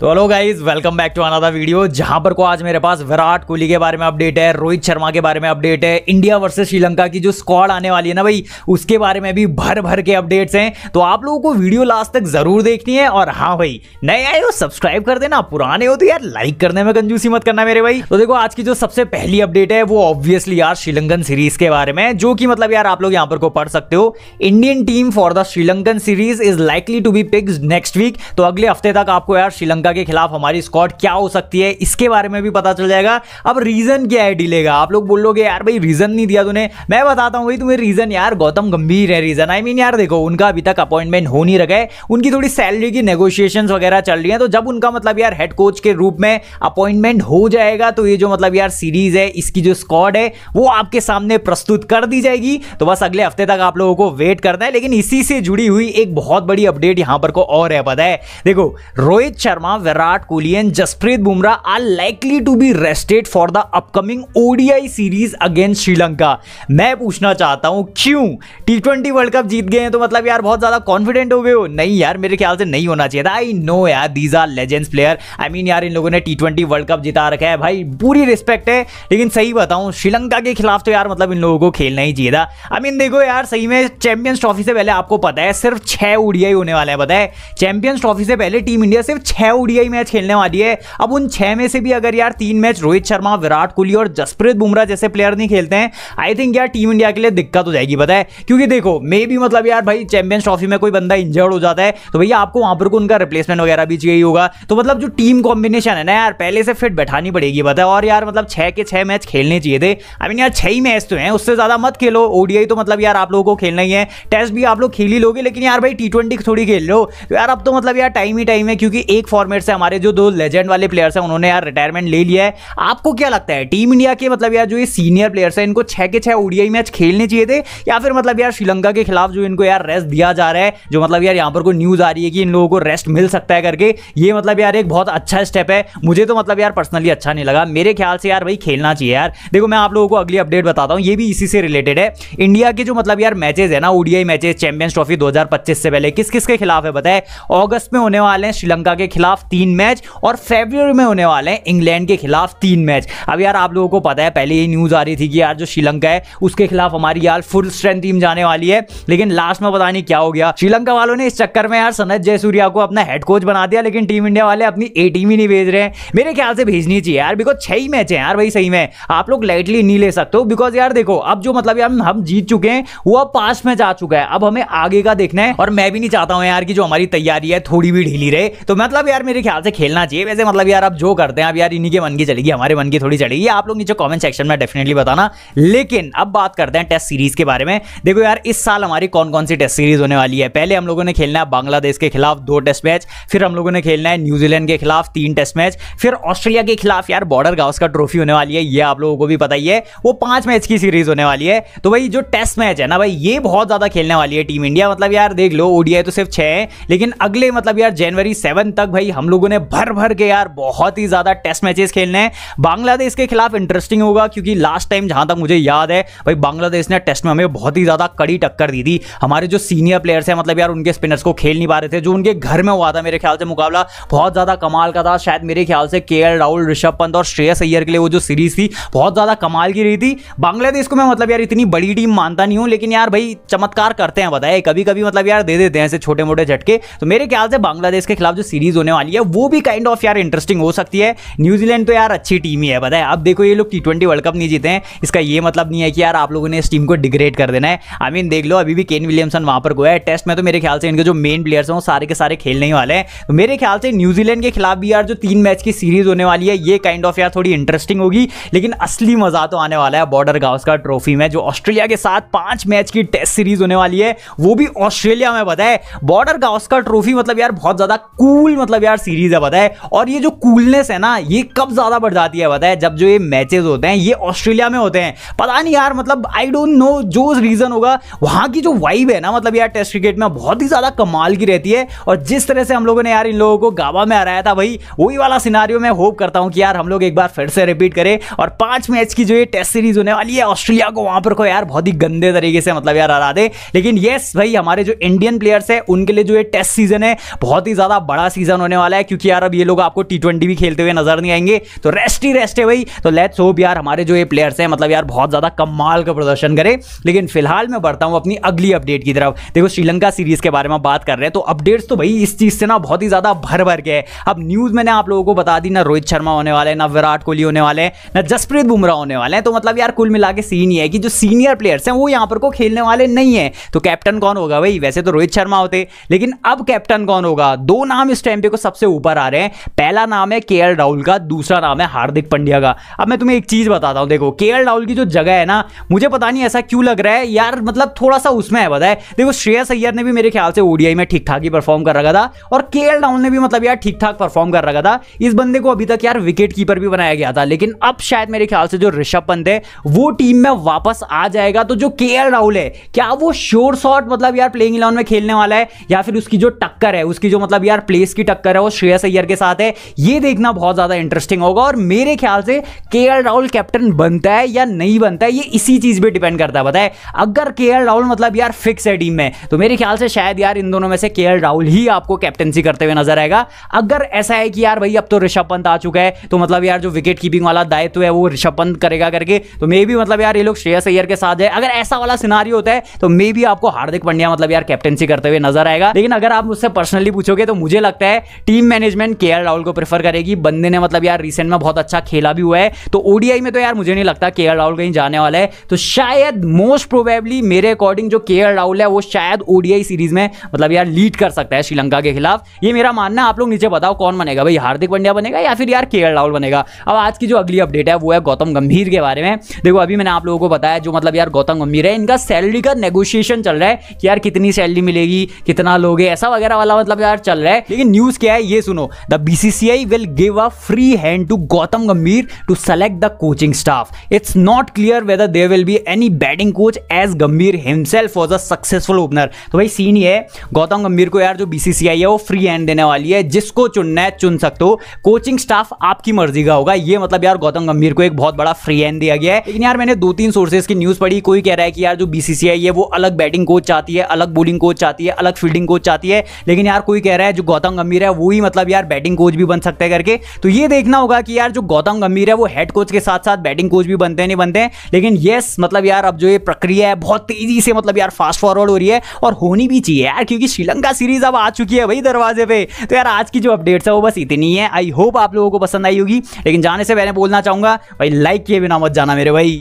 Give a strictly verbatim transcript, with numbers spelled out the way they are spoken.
तो hello guys, welcome back to another video, जहां पर को आज मेरे पास विराट कोहली के बारे में अपडेट है, रोहित शर्मा के बारे में अपडेट है, इंडिया वर्सेस श्रीलंका की जो स्क्वाड आने वाली है ना भाई, उसके बारे में भी भर भर के अपडेट्स हैं। तो आप लोगों को वीडियो लास्ट तक जरूर देखनी है। और हाँ भाई, नए आए हो सब्सक्राइब कर देना, पुराने हो तो यार लाइक करने में कंजूसी मत करना मेरे भाई। तो देखो, आज की जो सबसे पहली अपडेट है वो ऑब्वियसली यार श्रीलंकन सीरीज के बारे में, जो कि मतलब यार आप लोग यहाँ पर को पढ़ सकते हो, Indian team for the Sri Lankan series is likely to be picked next week. तो अगले हफ्ते तक आपको यार श्रीलंका के खिलाफ हमारी स्क्वाड क्या हो सकती है इसके बारे में भी पता चल जाएगा। अब रीजन क्या है डिले का, आप लोग बोल लोगे यार भाई रीजन नहीं दिया तूने, मैं बताता हूं भाई तुम्हें रीजन। यार गौतम गंभीर है रीजन। आई मीन यार देखो, उनका अभी तक अपॉइंटमेंट हो नहीं रखा है, उनकी थोड़ी सैलरी की नेगोशिएशंस वगैरह चल रही है। तो जब उनका मतलब यार हेड कोच के रूप में अपॉइंटमेंट हो जाएगा तो ये जो मतलब यार सीरीज है, इसकी जो स्क्वाड है वो आपके सामने प्रस्तुत कर दी जाएगी। तो बस अगले हफ्ते तक आप लोगों को वेट करना है। लेकिन इसी से जुड़ी हुई एक बहुत बड़ी अपडेट यहां पर को और है, पता है देखो, Rohit Sharma, Virat Kohli and Jasprit Bumrah are likely to be rested for the upcoming ODI series against Sri Lanka. मैं पूछना चाहता हूं क्यों? टी ट्वेंटी वर्ल्ड कप जीत गए हैं तो मतलब यार बहुत ज्यादा कॉन्फिडेंट हो गए हो? नहीं यार, मेरे ख्याल से नहीं होना चाहिए था। आई नो यार, these are legends player. I mean यार इन लोगों ने टी ट्वेंटी वर्ल्ड कप जिता रखा है भाई, पूरी रिस्पेक्ट है। लेकिन सही बताऊं, श्रीलंका के खिलाफ तो यार मतलब इन लोगों को खेलना ही चाहिए था। आई मीन देखो यार, सही में चैंपियंस ट्रॉफी से पहले आपको पता है सिर्फ छह ओडीआई होने वाले हैं। पता है चैंपियंस ट्रॉफी से पहले टीम इंडिया सिर्फ छह ओडीआई मैच खेलने वाली है। अब उन छह में से भी अगर यार तीन मैच रोहित शर्मा, विराट कोहली और जसप्रीत बुमराह जैसे प्लेयर नहीं खेलते हैं, आई थिंक यार टीम इंडिया के लिए दिक्कत हो जाएगी। पता है क्योंकि देखो, मे भी मतलब यार भाई चैंपियंस ट्रॉफी में कोई बंदा इंजर्ड हो जाता है तो भैया आपको वहां पर उनका रिप्लेसमेंट वगैरह भी चाहिए होगा। तो मतलब जो टीम कॉम्बिनेशन है ना यार, पहले से फिट बैठानी पड़ेगी। पता है, और यार मतलब छह के छह मैच खेलने चाहिए थे। आई मीन यार छह ही मैच तो है, उससे ज्यादा मत खेलो। ओडीआई तो मतलब यार आप लोगों को खेलना ही है, टेस्ट भी आप लोग खेल ही लोगे, लेकिन यार भाई टी ट्वेंटी थोड़ी खेल लो यार। अब तो मतलब यार टाइम ही टाइम है, क्योंकि एक फॉर्मेट से हमारे जो दो लेजेंड वाले प्लेयर्स हैं उन्होंने यार रिटायरमेंट ले लिया है। आपको क्या लगता है टीम इंडिया के मतलब यार जो ये सीनियर प्लेयर्स हैं, इनको छह के छह ओडीआई मैच खेलने चाहिए थे, या फिर मतलब यार श्रीलंका के खिलाफ जो इनको यार रेस्ट दिया जा रहा है, जो मतलब यार यहाँ पर कोई न्यूज आ रही है कि इन लोगों को रेस्ट मिल सकता है करके, ये मतलब यार एक बहुत अच्छा स्टेप है। मुझे तो मतलब यार पर्सनली अच्छा नहीं लगा। मेरे ख्याल से यार भाई खेलना चाहिए यार। देखो, मैं आप लोगों को अगली अपडेट बताता हूँ, ये भी इसी से रिलेटेड है। इंडिया के जो मतलब यार मैचेज है ना, ओडीआई मैचेज चैंपियंस ट्रॉफी दो हजार पच्चीस से पहले किस किस के खिलाफ है बताए? अगस्त में होने वाले हैं श्रीलंका के खिलाफ तीन मैच और फरवरी में होने वाले हैं इंग्लैंड के खिलाफ तीन मैच। अब यार आप लोगों को पता है, पहले ये न्यूज आ रही थी कि यार जो श्रीलंका है उसके खिलाफ हमारी यार फुल स्ट्रेंथ टीम जाने वाली है, लेकिन लास्ट में पता नहीं क्या हो गया। श्रीलंका वालों ने इस चक्कर में यार सनत जयसूरिया को अपना हेड कोच बना दिया, लेकिन टीम इंडिया वाले अपनी ए टीम ही नहीं भेज रहे हैं। मेरे ख्याल से भेजनी चाहिए यार, बिकॉज छह ही मैच है यार भाई, सही में आप लोग लाइटली नहीं ले सकते हो। बिकॉज यार देखो, अब जो मतलब यार हम जीत चुके हैं, वो अब पांच मैच आ चुका है, अब हमें आगे का देखना है। और मैं भी नहीं चाहता हूँ यार कि जो हमारी तैयारी है थोड़ी भी ढीली रहे। तो मतलब यार मेरे ख्याल से खेलना चाहिए। वैसे मतलब यार अब जो करते हैं, अब यार इन्हीं के मन की चलेगी, हमारे मन की थोड़ी चलेगी। आप लोग नीचे कमेंट सेक्शन में डेफिनेटली बताना। लेकिन अब बात करते हैं टेस्ट सीरीज के बारे में। देखो यार, इस साल हमारी कौन कौन सी टेस्ट सीरीज होने वाली है। पहले हम लोगों ने खेलना है बांग्लादेश के खिलाफ दो टेस्ट मैच, फिर हम लोगों ने खेलना है न्यूजीलैंड के खिलाफ तीन टेस्ट मैच, फिर ऑस्ट्रेलिया के खिलाफ यार बॉर्डर गावस्कर ट्रॉफी होने वाली है, ये आप लोगों को भी पता ही है, वो पांच मैच की सीरीज होने वाली है। तो भाई जो टेस्ट मैच है ना भाई, ये बहुत ज्यादा खेलने वाली है टीम इंडिया। मतलब यार देख लो, ओडीआई तो सिर्फ छह है, लेकिन अगले मतलब यार जनवरी सेवन तक भाई हम लोगों ने भर भर के यार बहुत ही ज्यादा टेस्ट मैचेस खेलने हैं। बांग्लादेश के खिलाफ इंटरेस्टिंग होगा, क्योंकि लास्ट टाइम जहां तक मुझे याद है भाई, बांग्लादेश ने टेस्ट में हमें बहुत ही ज्यादा कड़ी टक्कर दी थी। हमारे जो सीनियर प्लेयर्स हैं मतलब यार उनके स्पिनर्स को खेल नहीं पा रहे थे, जो उनके घर में हुआ था। मेरे ख्याल से मुकाबला बहुत ज्यादा कमाल का था। शायद मेरे ख्याल से केएल राहुल, ऋषभ पंत और श्रेयस अय्यर के लिए वो जो सीरीज थी बहुत ज्यादा कमाल की रही थी। बांग्लादेश को मैं मतलब यार इतनी बड़ी टीम मानता नहीं हूं, लेकिन यार भाई चमत्कार करते हैं, बताए कभी कभी मतलब यार दे देते हैं ऐसे छोटे मोटे झटके। तो मेरे ख्याल से बांग्लादेश के खिलाफ जो सीरीज होने वाली है वो भी काइंड ऑफ यार इंटरेस्टिंग हो सकती है। न्यूजीलैंड तो यार अच्छी टीम ही है, पता है। अब देखो, ये लोग टी ट्वेंटी वर्ल्ड कप नहीं जीते हैं, इसका ये मतलब नहीं है कि यार आप लोगों ने इस टीम को डिग्रेड कर देना है। आई मीन देख लो, अभी भी केन विलियमसन वहां पर गया है। टेस्ट में तो मेरे ख्याल से इनके जो मेन प्लेयर्स हैं वो सारे के सारे खेलने ही वाले हैं। तो मेरे ख्याल से न्यूजीलैंड के खिलाफ भी यार जो तीन मैच की सीरीज होने वाली है, ये काइंड ऑफ यार थोड़ी इंटरेस्टिंग होगी। लेकिन असली मजा तो आने वाला है बॉर्डर गावस्कर ट्रॉफी में, जो ऑस्ट्रेलिया के साथ पांच मैच की टेस्ट सीरीज होने वाली है, वो भी ऑस्ट्रेलिया में। पता है बॉर्डर गावस्कर ट्रॉफी मतलब यार बहुत ज्यादा कूल मतलब यार सीरीज है, पता है। और ये जो कूलनेस है ना, ये कब ज्यादा बढ़ जाती है पता है? जब जो ये मैचेस होते हैं ये ऑस्ट्रेलिया में होते हैं। पता नहीं यार, मतलब आई डोंट नो जो रीजन होगा, वहां की जो वाइब है ना मतलब यार टेस्ट क्रिकेट में बहुत ही ज्यादा कमाल की रहती है। और जिस तरह से हम लोगों ने यार इन लोगों को गाबा में हराया था भाई, वही वाला सिनारियो मैं होप करता हूं कि यार हम लोग एक बार फिर से रिपीट करें और पांच मैच की जो ये टेस्ट सीरीज होने वाली है, ऑस्ट्रेलिया को वहां पर को यार बहुत ही गंदे तरीके से मतलब यार हरा दे। लेकिन यस भाई, हमारे जो इंडियन प्लेयर्स है उनके लिए जो ये टेस्ट सीजन है बहुत ही ज्यादा बड़ा सीजन होने वाला है, क्योंकि यार अब ये लोग आपको टी ट्वेंटी भी खेलते हुए नजर नहीं आएंगे, तो रेस्ट ही रेस्ट है भाई। तो लेट्स होप यार हमारे जो ये प्लेयर्स हैं मतलब यार बहुत ज्यादा कमाल का प्रदर्शन करें। लेकिन फिलहाल मैं बढ़ता हूँ अपनी अगली अपडेट की तरफ। देखो श्रीलंका सीरीज के बारे में बात कर रहे हैं, तो अपडेट्स तो भाई इस चीज से ना बहुत ही ज्यादा भर भर के है। अब न्यूज मैंने आप लोगों को बता दी, ना रोहित शर्मा होने वाले, ना विराट कोहली होने वाले, ना जसप्रीत बुमराह होने वाले हैं। तो मतलब यार कुल मिला के सीन ये है कि जो सीनियर प्लेयर्स हैं वो यहाँ पर को खेलने वाले नहीं है। तो कैप्टन कौन होगा भाई? वैसे तो रोहित शर्मा होते, लेकिन अब कैप्टन कौन होगा? दो नाम इस टाइम पे को सबसे ऊपर आ रहे हैं। पहला नाम है केएल राहुल का, दूसरा नाम है हार्दिक पांड्या का। अब मैं तुम्हें एक चीज बताता हूँ, देखो केएल राहुल की जो जगह है ना, मुझे पता नहीं ऐसा क्यों लग रहा है यार, मतलब थोड़ा सा उसमें है बताए। देखो श्रेयस अय्यर ने भी मेरे ख्याल से ओडीआई में ठीक ठाक ही परफॉर्म कर रखा था, और केएल राहुल ने भी मतलब यार ठीक ठाक परफॉर्म कर रखा था। इस बंदे को अभी तक यार विकेट कीपर भी बनाया गया था, लेकिन अब शायद मेरे ख्याल से जो ऋषभ पंत है वो टीम में वापस आ जाएगा। तो जो केएल राहुल है क्या वो श्योर शॉट मतलब यार प्लेइंग इलेवन में खेलने वाला है, या फिर उसकी जो टक्कर है, उसकी जो मतलब यार प्लेस की टक्कर है वो श्रेयस अय्यर के साथ है, ये देखना बहुत ज्यादा इंटरेस्टिंग होगा। और मेरे ख्याल से केएल राहुल कैप्टन बनता है या नहीं बनता है ये इसी चीज पे डिपेंड करता है बताए। अगर केएल राहुल मतलब यार फिक्स है टीम में, तो मेरे ख्याल से शायद यार इन दोनों में से केएल राहुल ही आपको कैप्टनसी करते हुए नजर आएगा। अगर ऐसा है कि यार भाई अब तो ऋषभ पंत आ चुका है, तो मतलब यार जो विकेट कीपिंग वाला दायित्व है वो ऋषभ पंत करेगा करके, तो मे भी मतलब यार ये लोग श्रेयस अय्यर के साथ है। अगर ऐसा वाला सिनारियो होता है तो मे भी आपको हार्दिक पांड्या मतलब यार कैप्टनसी करते हुए नजर आएगा। लेकिन अगर आप मुझसे पर्सनली पूछोगे तो मुझे लगता है टीम मैनेजमेंट केएल राहुल को प्रेफर करेगी। बंदे ने मतलब यार रिसेंट में बहुत अच्छा खेला भी हुआ है, तो ओडीआई में तो यार मुझे नहीं लगता केएल राहुल कहीं जाने वाला है। तो शायद मोस्ट प्रोबेबली मेरे अकॉर्डिंग जो केएल राहुल है वो शायद ओडीआई सीरीज में मतलब यार लीड कर सकता है श्रीलंका के खिलाफ, ये मेरा मानना है। आप लोग नीचे बताओ कौन बनेगा भाई, हार्दिक पांड्या बनेगा या फिर यार केएल राहुल बनेगा। अब आज की जो अगली अपडेट है वो है गौतम गंभीर के बारे में। देखो अभी मैंने आप लोगों को बताया जो मतलब यार गौतम गंभीर है, इनका सैलरी का नेगोशिएशन चल रहा है कि यार कितनी सैलरी मिलेगी, कितना लोगे, ऐसा वगैरह वाला मतलब यार चल रहा है। लेकिन न्यूज क्या है ये सुनो, the BCCI will give a free hand to Gautam Gambhir to select the coaching staff. It's not clear whether there will be any batting coach as Gambhir himself was a successful opener. तो भाई सीन ये है, गौतम गंभीर को यार जो बीसीसीआई है वो फ्री हैंड देने वाली है, जिसको चुनना है चुन सकते हो, कोचिंग स्टाफ आपकी मर्जी का होगा। ये मतलब यार गौतम गंभीर को एक बहुत बड़ा फ्री हैंड दिया गया है। लेकिन यार मैंने दो तीन सोर्सेज की न्यूज पढ़ी, कोई कह रहा है कि यार जो बीसीसीआई है वो अलग बैटिंग कोच चाहती है, अलग बॉलिंग कोच चाहती है, अलग फील्डिंग कोच चाहती है, लेकिन यार कोई कह रहा है जो गौतम गंभीर है वो ही मतलब यार बैटिंग कोच भी बन सकता है करके। तो ये देखना होगा कि यार जो गौतम गंभीर है वो हेड कोच के साथ साथ बैटिंग कोच भी बनते हैं नहीं बनते हैं। लेकिन येस मतलब यार अब जो ये प्रक्रिया है बहुत तेजी से मतलब यार फास्ट फॉरवर्ड हो रही है, और होनी भी चाहिए यार, क्योंकि श्रीलंका सीरीज अब आ चुकी है भाई दरवाजे पे। तो यार आज की जो अपडेट्स है वो बस इतनी है, आई होप आप लोगों को पसंद आई होगी। लेकिन जाने से पहले बोलना चाहूंगा भाई लाइक किए बिना मत जाना मेरे भाई।